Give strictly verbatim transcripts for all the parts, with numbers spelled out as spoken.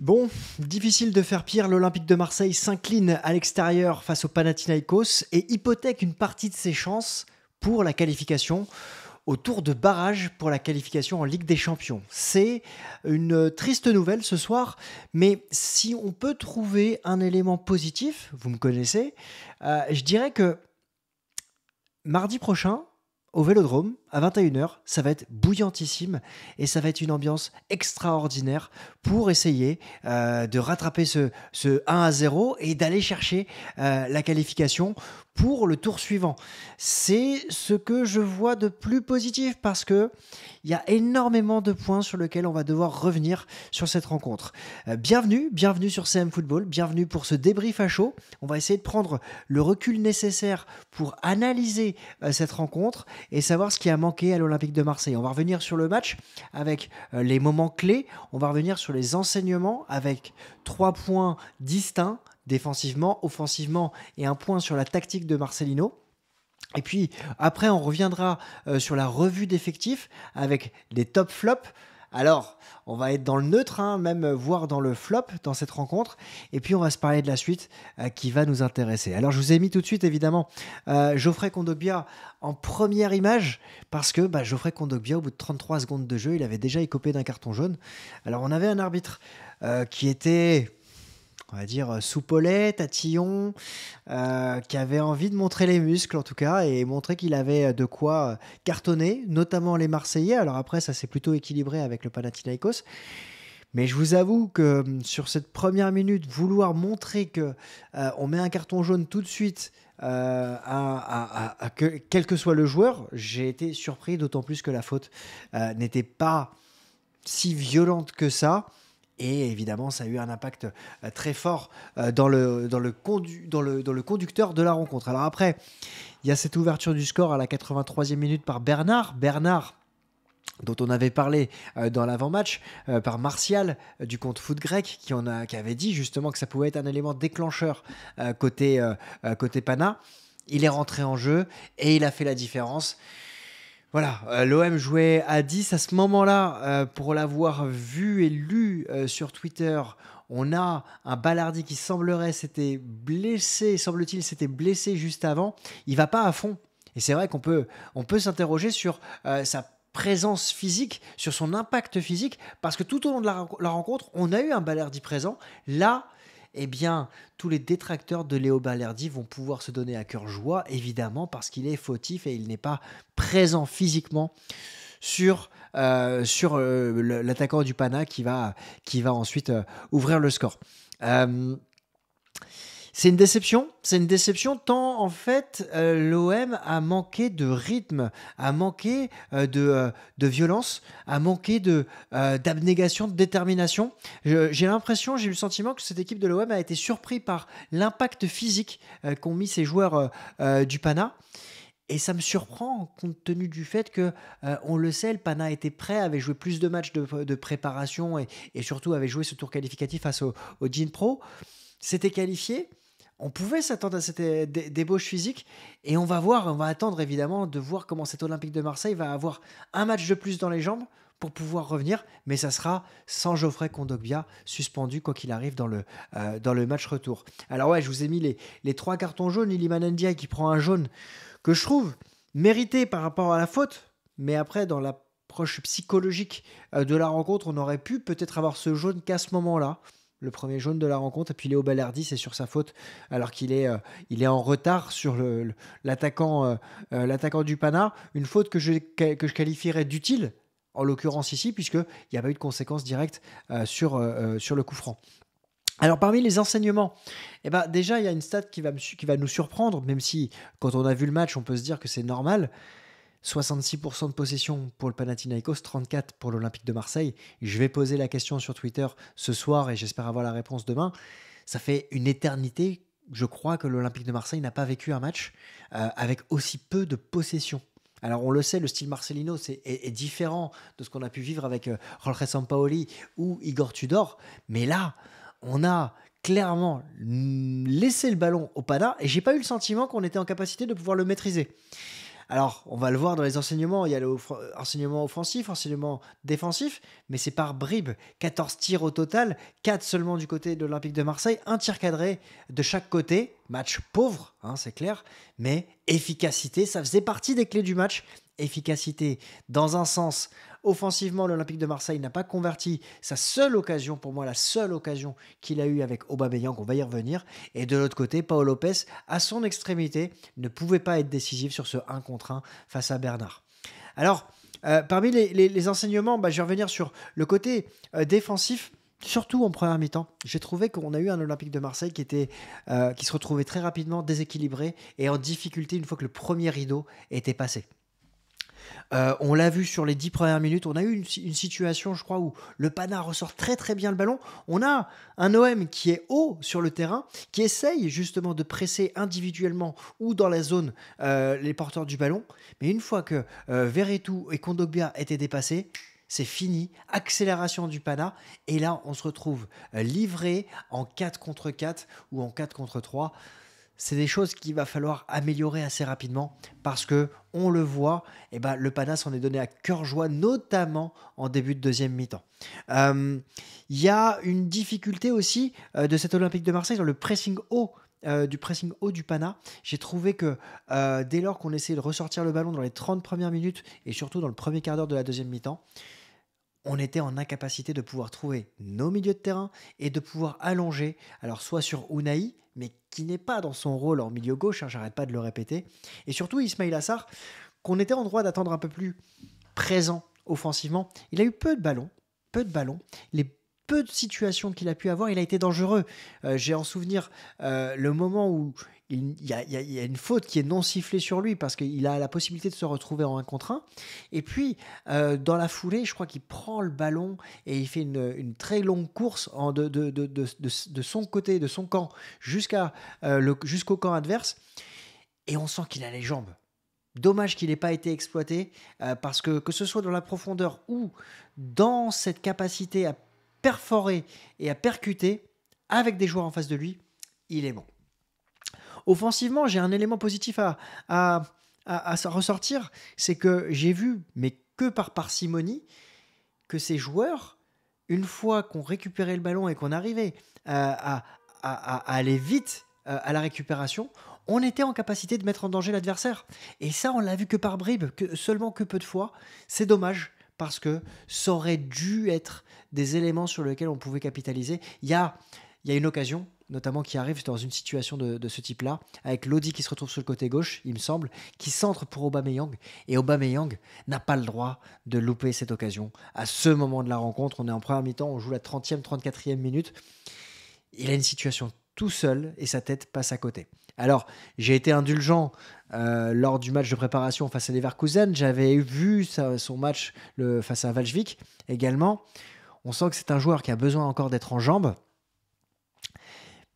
Bon, difficile de faire pire, l'Olympique de Marseille s'incline à l'extérieur face au Panathinaikos et hypothèque une partie de ses chances pour la qualification au tour de barrage pour la qualification en Ligue des Champions. C'est une triste nouvelle ce soir, mais si on peut trouver un élément positif, vous me connaissez, euh, je dirais que mardi prochain, au Vélodrome, à vingt et une heures, ça va être bouillantissime et ça va être une ambiance extraordinaire pour essayer euh, de rattraper ce, ce un à zéro et d'aller chercher euh, la qualification pour le tour suivant. C'est ce que je vois de plus positif parce qu'il y a énormément de points sur lesquels on va devoir revenir sur cette rencontre. Euh, bienvenue, bienvenue sur C M Football, bienvenue pour ce débrief à chaud. On va essayer de prendre le recul nécessaire pour analyser euh, cette rencontre et savoir ce qui a manqué à l'Olympique de Marseille. On va revenir sur le match avec les moments clés, on va revenir sur les enseignements avec trois points distincts, défensivement, offensivement, et un point sur la tactique de Marcelino. Et puis après, on reviendra sur la revue d'effectifs avec les top flops. Alors, on va être dans le neutre, hein, même voire dans le flop dans cette rencontre. Et puis, on va se parler de la suite euh, qui va nous intéresser. Alors, je vous ai mis tout de suite, évidemment, euh, Geoffrey Kondogbia en première image parce que bah, Geoffrey Kondogbia, au bout de trente-trois secondes de jeu, il avait déjà écopé d'un carton jaune. Alors, on avait un arbitre euh, qui était, on va dire, soupolé, tatillon, euh, qui avait envie de montrer les muscles en tout cas, et montrer qu'il avait de quoi cartonner, notamment les Marseillais. Alors après, ça s'est plutôt équilibré avec le Panathinaikos. Mais je vous avoue que sur cette première minute, vouloir montrer que euh, on met un carton jaune tout de suite, euh, à, à, à, à que, quel que soit le joueur, j'ai été surpris, d'autant plus que la faute euh, n'était pas si violente que ça. Et évidemment, ça a eu un impact très fort dans le, dans le, condu, dans le, dans le conducteur de la rencontre. Alors après, il y a cette ouverture du score à la quatre-vingt-troisième minute par Bernard. Bernard, dont on avait parlé dans l'avant-match, par Martial du compte Foot Grec, qui, en a, qui avait dit justement que ça pouvait être un élément déclencheur côté, côté Pana. Il est rentré en jeu et il a fait la différence. Voilà, euh, l'O M jouait à dix à ce moment-là. Euh, pour l'avoir vu et lu euh, sur Twitter, on a un Balerdi qui semblerait s'était blessé, semble-t-il s'était blessé juste avant. Il va pas à fond. Et c'est vrai qu'on peut, on peut s'interroger sur euh, sa présence physique, sur son impact physique, parce que tout au long de la, la rencontre, on a eu un Balerdi présent. Là, eh bien, tous les détracteurs de Léo Balerdi vont pouvoir se donner à cœur joie, évidemment, parce qu'il est fautif et il n'est pas présent physiquement sur, euh, sur euh, l'attaquant du Pana qui va, qui va ensuite euh, ouvrir le score. Euh, c'est une déception, c'est une déception tant en fait euh, l'O M a manqué de rythme, a manqué euh, de, euh, de violence, a manqué de, euh, d'abnégation, de détermination. J'ai l'impression, j'ai eu le sentiment que cette équipe de l'O M a été surpris par l'impact physique euh, qu'ont mis ces joueurs euh, euh, du Pana. Et ça me surprend compte tenu du fait que, euh, on le sait, le Pana était prêt, avait joué plus de matchs de, de préparation et, et surtout avait joué ce tour qualificatif face au, au Gin Pro. S'était qualifié. On pouvait s'attendre à cette débauche physique et on va voir, on va attendre évidemment de voir comment cet Olympique de Marseille va avoir un match de plus dans les jambes pour pouvoir revenir, mais ça sera sans Geoffrey Kondogbia suspendu quoi qu'il arrive dans le, euh, dans le match retour. Alors ouais, je vous ai mis les, les trois cartons jaunes. Iliman Ndiaye qui prend un jaune que je trouve mérité par rapport à la faute, mais après dans l'approche psychologique de la rencontre, on aurait pu peut-être avoir ce jaune qu'à ce moment-là. Le premier jaune de la rencontre, et puis Léo Balerdi, c'est sur sa faute, alors qu'il est, euh, il est en retard sur l'attaquant euh, euh, l'attaquant du Pana. Une faute que je, que je qualifierais d'utile, en l'occurrence ici, puisqu'il n'y a pas eu de conséquences directes euh, sur, euh, sur le coup franc. Alors parmi les enseignements, eh ben, déjà il y a une stat qui va, me, qui va nous surprendre, même si quand on a vu le match, on peut se dire que c'est normal. soixante-six pour cent de possession pour le Panathinaikos, trente-quatre pour cent pour l'Olympique de Marseille. Je vais poser la question sur Twitter ce soir et j'espère avoir la réponse demain. Ça fait une éternité, je crois, que l'Olympique de Marseille n'a pas vécu un match euh, avec aussi peu de possession. Alors on le sait, le style Marcelino est, est, est différent de ce qu'on a pu vivre avec euh, Jorge Sampaoli ou Igor Tudor. Mais là, on a clairement laissé le ballon au Pana et j'ai pas eu le sentiment qu'on était en capacité de pouvoir le maîtriser. Alors, on va le voir dans les enseignements, il y a l'enseignement offensif, enseignement défensif, mais c'est par bribes. quatorze tirs au total, quatre seulement du côté de l'Olympique de Marseille, un tir cadré de chaque côté, match pauvre, hein, c'est clair, mais efficacité, ça faisait partie des clés du match. Efficacité dans un sens. Offensivement, l'Olympique de Marseille n'a pas converti sa seule occasion, pour moi la seule occasion qu'il a eue avec Aubameyang, on va y revenir. Et de l'autre côté, Paolo Lopez, à son extrémité, ne pouvait pas être décisif sur ce un contre un face à Bernard. Alors, euh, parmi les, les, les enseignements, bah, je vais revenir sur le côté euh, défensif. Surtout en première mi-temps, j'ai trouvé qu'on a eu un Olympique de Marseille qui, était, euh, qui se retrouvait très rapidement déséquilibré et en difficulté une fois que le premier rideau était passé. Euh, on l'a vu sur les dix premières minutes, on a eu une, une situation, je crois, où le Pana ressort très très bien le ballon. On a un O M qui est haut sur le terrain, qui essaye justement de presser individuellement ou dans la zone euh, les porteurs du ballon. Mais une fois que euh, Veretout et Kondogbia étaient dépassés, c'est fini, accélération du Pana, et là on se retrouve livré en quatre contre quatre ou en quatre contre trois. C'est des choses qu'il va falloir améliorer assez rapidement parce que, on le voit, eh ben, le Pana s'en est donné à cœur joie, notamment en début de deuxième mi-temps. Euh, il y a une difficulté aussi euh, de cet Olympique de Marseille dans le pressing haut. Euh, du pressing haut du Pana, j'ai trouvé que euh, dès lors qu'on essayait de ressortir le ballon dans les trente premières minutes et surtout dans le premier quart d'heure de la deuxième mi-temps, on était en incapacité de pouvoir trouver nos milieux de terrain et de pouvoir allonger, alors soit sur Ounahi, mais qui n'est pas dans son rôle en milieu gauche, hein, j'arrête pas de le répéter, et surtout Ismaïla Sarr, qu'on était en droit d'attendre un peu plus présent offensivement. Il a eu peu de ballons, peu de ballons, les peu de situations qu'il a pu avoir, il a été dangereux. Euh, j'ai en souvenir euh, le moment où il y, a, il y a une faute qui est non sifflée sur lui parce qu'il a la possibilité de se retrouver en un contre un. Et puis, euh, dans la foulée, je crois qu'il prend le ballon et il fait une, une très longue course en de, de, de, de, de, de son côté, de son camp, jusqu'à, euh, le, jusqu'au camp adverse. Et on sent qu'il a les jambes. Dommage qu'il n'ait pas été exploité euh, parce que que ce soit dans la profondeur ou dans cette capacité à perforé et à percuter avec des joueurs en face de lui, il est bon. Offensivement, j'ai un élément positif à, à, à, à ressortir, c'est que j'ai vu, mais que par parcimonie, que ces joueurs, une fois qu'on récupérait le ballon et qu'on arrivait à, à, à, à aller vite à la récupération, on était en capacité de mettre en danger l'adversaire. Et ça, on l'a vu que par bribes, que, seulement que peu de fois. C'est dommage, parce que ça aurait dû être des éléments sur lesquels on pouvait capitaliser. Il y a, il y a une occasion, notamment, qui arrive dans une situation de, de ce type-là, avec Lodi qui se retrouve sur le côté gauche, il me semble, qui centre pour Aubameyang, et Aubameyang n'a pas le droit de louper cette occasion. À ce moment de la rencontre, on est en première mi-temps, on joue la trentième, trente-quatrième minute, il a une situation tout seul, et sa tête passe à côté. Alors, j'ai été indulgent euh, lors du match de préparation face à Leverkusen. J'avais vu sa, son match le, face à Valjevic également. On sent que c'est un joueur qui a besoin encore d'être en jambes.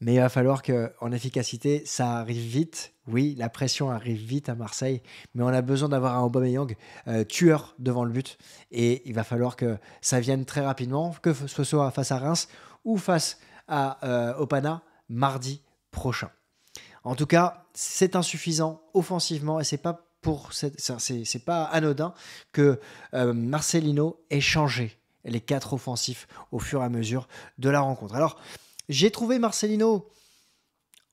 Mais il va falloir qu'en efficacité, ça arrive vite. Oui, la pression arrive vite à Marseille. Mais on a besoin d'avoir un Aubameyang euh, tueur devant le but. Et il va falloir que ça vienne très rapidement, que ce soit face à Reims ou face à euh, Opana mardi prochain. En tout cas, c'est insuffisant offensivement et c'est pas pour cette, c'est, c'est pas anodin que euh, Marcelino ait changé les quatre offensifs au fur et à mesure de la rencontre. Alors, j'ai trouvé Marcelino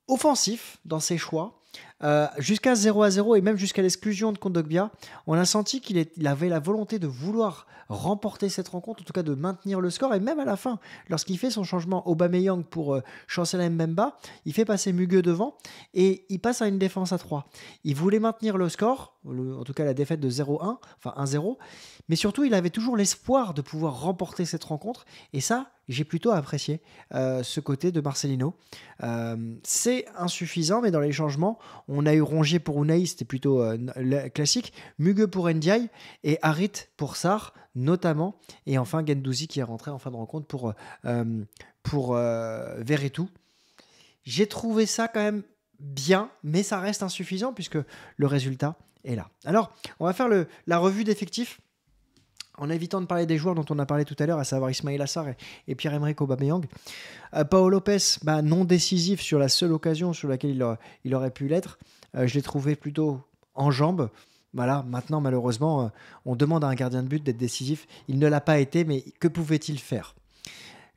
offensif dans ses choix. Euh, jusqu'à zéro à zéro et même jusqu'à l'exclusion de Kondogbia, on a senti qu'il est, il avait la volonté de vouloir remporter cette rencontre, en tout cas de maintenir le score. Et même à la fin, lorsqu'il fait son changement Aubameyang pour euh, Chancel Mbemba, il fait passer Mugueu devant et il passe à une défense à trois. Il voulait maintenir le score, le, en tout cas la défaite de zéro un, enfin un zéro, mais surtout il avait toujours l'espoir de pouvoir remporter cette rencontre. Et ça, j'ai plutôt apprécié euh, ce côté de Marcelino. Euh, c'est insuffisant, mais dans les changements, on a eu Rongier pour Ounahi, c'était plutôt euh, classique, Mugueu pour Ndiaye et Harit pour Sarr notamment, et enfin Guendouzi qui est rentré en fin de rencontre pour, euh, pour euh, Veretout. J'ai trouvé ça quand même bien, mais ça reste insuffisant puisque le résultat est là. Alors, on va faire le, la revue d'effectifs en évitant de parler des joueurs dont on a parlé tout à l'heure, à savoir Ismaïla Sarr et, et Pierre-Emerick Aubameyang. Euh, Paolo Lopez, bah, non décisif sur la seule occasion sur laquelle il, a, il aurait pu l'être. Euh, je l'ai trouvé plutôt en jambes. Bah là, maintenant, malheureusement, on demande à un gardien de but d'être décisif. Il ne l'a pas été, mais que pouvait-il faire ?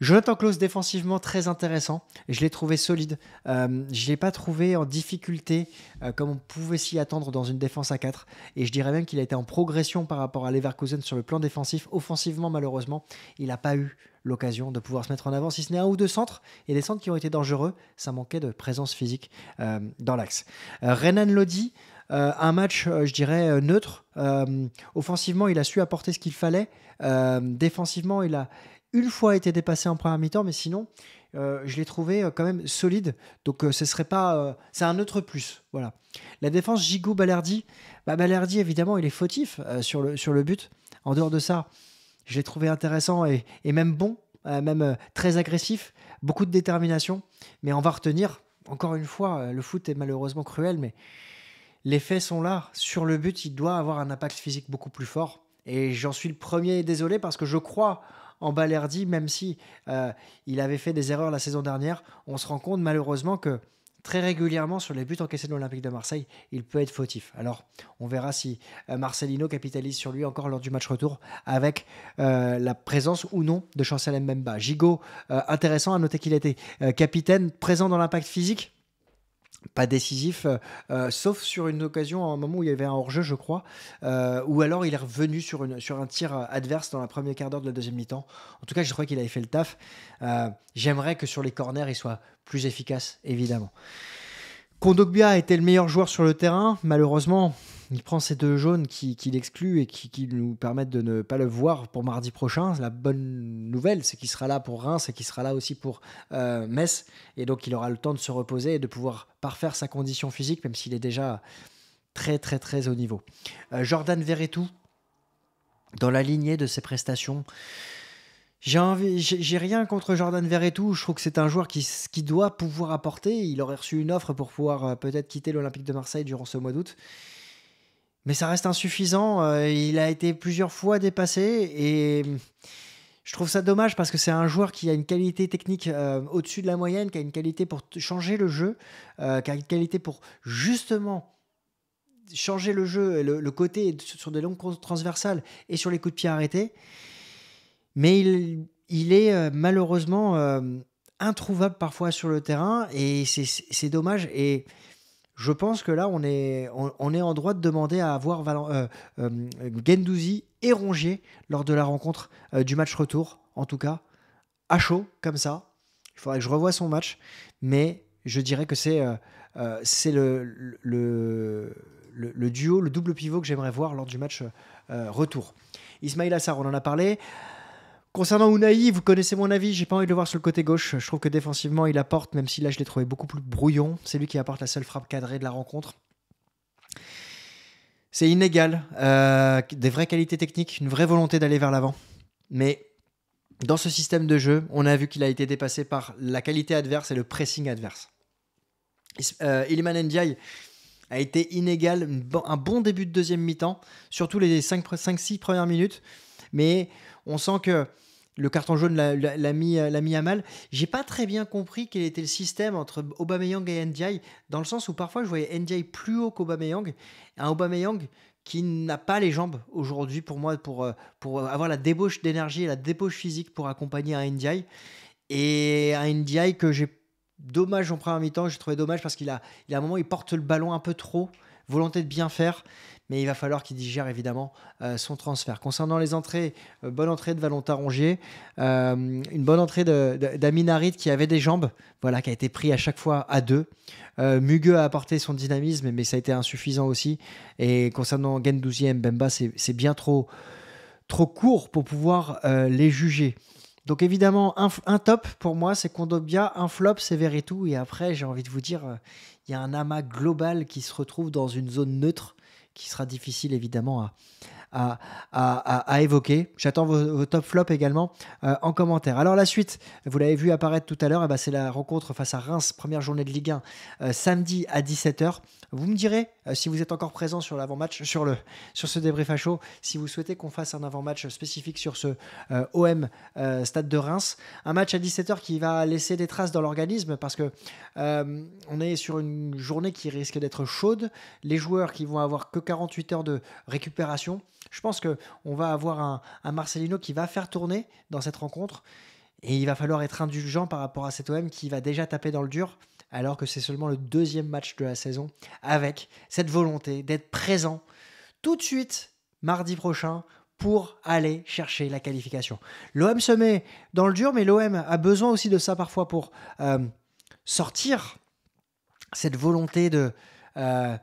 Jonathan Clauss, défensivement, très intéressant. Je l'ai trouvé solide. Euh, je ne l'ai pas trouvé en difficulté, euh, comme on pouvait s'y attendre dans une défense à quatre. Et je dirais même qu'il a été en progression par rapport à Leverkusen sur le plan défensif. Offensivement, malheureusement, il n'a pas eu l'occasion de pouvoir se mettre en avant, si ce n'est un ou deux centres, et des centres qui ont été dangereux. Ça manquait de présence physique euh, dans l'axe. Euh, Renan Lodi, Euh, un match, euh, je dirais, euh, neutre. Euh, offensivement, il a su apporter ce qu'il fallait. Euh, défensivement, il a une fois été dépassé en première mi-temps, mais sinon, euh, je l'ai trouvé euh, quand même solide. Donc, euh, ce serait pas... Euh, c'est un neutre plus, voilà. La défense, Gigot, Balerdi. Bah, Balerdi, évidemment, il est fautif euh, sur, le, sur le but. En dehors de ça, je l'ai trouvé intéressant et, et même bon, euh, même euh, très agressif. Beaucoup de détermination, mais on va retenir. Encore une fois, euh, le foot est malheureusement cruel, mais... les faits sont là. Sur le but, il doit avoir un impact physique beaucoup plus fort. Et j'en suis le premier désolé parce que je crois en Balerdi, même si euh, il avait fait des erreurs la saison dernière. On se rend compte malheureusement que très régulièrement, sur les buts encaissés de l'Olympique de Marseille, il peut être fautif. Alors, on verra si euh, Marcelino capitalise sur lui encore lors du match retour avec euh, la présence ou non de Chancel Mbemba. Gigot, euh, intéressant à noter qu'il était euh, capitaine, présent dans l'impact physique. Pas décisif, euh, sauf sur une occasion, à un moment où il y avait un hors-jeu, je crois, euh, ou alors il est revenu sur, une, sur un tir adverse dans la première quart d'heure de la deuxième mi-temps. En tout cas, je crois qu'il avait fait le taf. Euh, J'aimerais que sur les corners, il soit plus efficace, évidemment. Kondogbia était le meilleur joueur sur le terrain. Malheureusement, il prend ces deux jaunes qui, qui l'excluent et qui, qui nous permettent de ne pas le voir pour mardi prochain. La bonne nouvelle, c'est qu'il sera là pour Reims et qu'il sera là aussi pour euh, Metz. Et donc, il aura le temps de se reposer et de pouvoir parfaire sa condition physique, même s'il est déjà très, très, très haut niveau. Euh, Jordan Veretout, dans la lignée de ses prestations... J'ai rien contre Jordan Veretout, je trouve que c'est un joueur qui, qui doit pouvoir apporter. Il aurait reçu une offre pour pouvoir euh, peut-être quitter l'Olympique de Marseille durant ce mois d'août. Mais ça reste insuffisant, euh, il a été plusieurs fois dépassé et je trouve ça dommage parce que c'est un joueur qui a une qualité technique euh, au-dessus de la moyenne, qui a une qualité pour changer le jeu, euh, qui a une qualité pour justement... changer le jeu, le, le côté sur des longues transversales et sur les coups de pied arrêtés. Mais il, il est euh, malheureusement euh, introuvable parfois sur le terrain et c'est dommage. Et je pense que là, on est, on, on est en droit de demander à avoir Valen, euh, euh, Guendouzi et Rongier lors de la rencontre euh, du match retour, en tout cas, à chaud, comme ça. Il faudrait que je revoie son match, mais je dirais que c'est euh, euh, le, le, le, le duo, le double pivot que j'aimerais voir lors du match euh, retour. Ismaïla Sarr, on en a parlé. Concernant Ounahi, vous connaissez mon avis, j'ai pas envie de le voir sur le côté gauche. Je trouve que défensivement, il apporte, même si là, je l'ai trouvé beaucoup plus brouillon. C'est lui qui apporte la seule frappe cadrée de la rencontre. C'est inégal. Euh, des vraies qualités techniques, une vraie volonté d'aller vers l'avant. Mais dans ce système de jeu, on a vu qu'il a été dépassé par la qualité adverse et le pressing adverse. Euh, Iliman Ndiaye a été inégal. Un bon début de deuxième mi-temps, surtout les cinq six premières minutes. Mais on sent que le carton jaune l'a mis, mis à mal. J'ai pas très bien compris quel était le système entre Aubameyang et Ndiaye, dans le sens où parfois je voyais Ndiaye plus haut qu'Aubameyang, un Aubameyang qui n'a pas les jambes aujourd'hui pour moi, pour, pour avoir la débauche d'énergie et la débauche physique pour accompagner un Ndiaye. Et un Ndiaye que j'ai dommage en première mi-temps, j'ai trouvé dommage parce qu'il a, il a un moment il porte le ballon un peu trop, volonté de bien faire, mais il va falloir qu'il digère évidemment euh, son transfert. Concernant les entrées, euh, bonne entrée de Valentin Rongier, euh, une bonne entrée d'Amin Harit qui avait des jambes, voilà, qui a été pris à chaque fois à deux. Euh, Mugueu a apporté son dynamisme, mais ça a été insuffisant aussi. Et concernant Guendouzi et Mbemba, c'est bien trop, trop court pour pouvoir euh, les juger. Donc évidemment, un, un top pour moi, c'est Kondogbia, un flop, c'est Veretout. Et après, j'ai envie de vous dire, il euh, y a un amas global qui se retrouve dans une zone neutre qui sera difficile évidemment à, à, à, à, à évoquer. J'attends vos, vos top flops également euh, en commentaire. Alors la suite, vous l'avez vu apparaître tout à l'heure, eh ben, c'est la rencontre face à Reims, première journée de Ligue un, euh, samedi à dix-sept heures. Vous me direz, euh, si vous êtes encore présent sur l'avant-match, sur, le, sur ce débrief à chaud, si vous souhaitez qu'on fasse un avant-match spécifique sur ce euh, O M euh, Stade de Reims. Un match à dix-sept heures qui va laisser des traces dans l'organisme parce que euh, on est sur une journée qui risque d'être chaude. Les joueurs qui vont avoir que quarante-huit heures de récupération. Je pense qu'on va avoir un, un Marcelino qui va faire tourner dans cette rencontre. Et il va falloir être indulgent par rapport à cet O M qui va déjà taper dans le dur, alors que c'est seulement le deuxième match de la saison, avec cette volonté d'être présent tout de suite mardi prochain pour aller chercher la qualification. L'O M se met dans le dur, mais l'O M a besoin aussi de ça parfois pour euh, sortir cette volonté de, euh,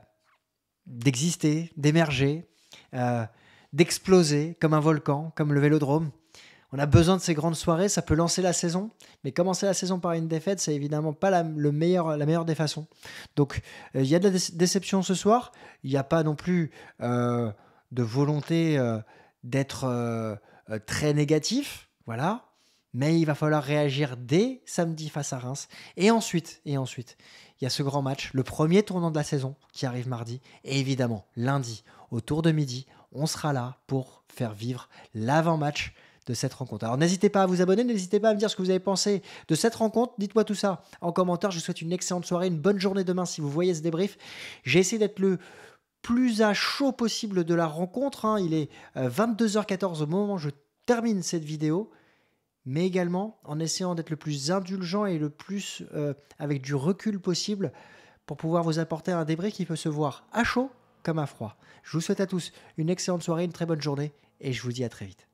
d'exister, d'émerger, euh, d'exploser comme un volcan, comme le Vélodrome. On a besoin de ces grandes soirées, ça peut lancer la saison, mais commencer la saison par une défaite, c'est évidemment pas la, le meilleur, la meilleure des façons. Donc, il euh, y a de la dé- déception ce soir, il n'y a pas non plus euh, de volonté euh, d'être euh, euh, très négatif, voilà. Mais il va falloir réagir dès samedi face à Reims. Et ensuite, et ensuite, il y a ce grand match, le premier tournant de la saison qui arrive mardi, et évidemment, lundi, autour de midi, on sera là pour faire vivre l'avant-match de cette rencontre. Alors n'hésitez pas à vous abonner, n'hésitez pas à me dire ce que vous avez pensé de cette rencontre, dites-moi tout ça en commentaire, je vous souhaite une excellente soirée, une bonne journée demain si vous voyez ce débrief. J'ai essayé d'être le plus à chaud possible de la rencontre, hein. Il est euh, vingt-deux heures quatorze au moment où je termine cette vidéo, mais également en essayant d'être le plus indulgent et le plus euh, avec du recul possible pour pouvoir vous apporter un débrief qui peut se voir à chaud comme à froid. Je vous souhaite à tous une excellente soirée, une très bonne journée et je vous dis à très vite.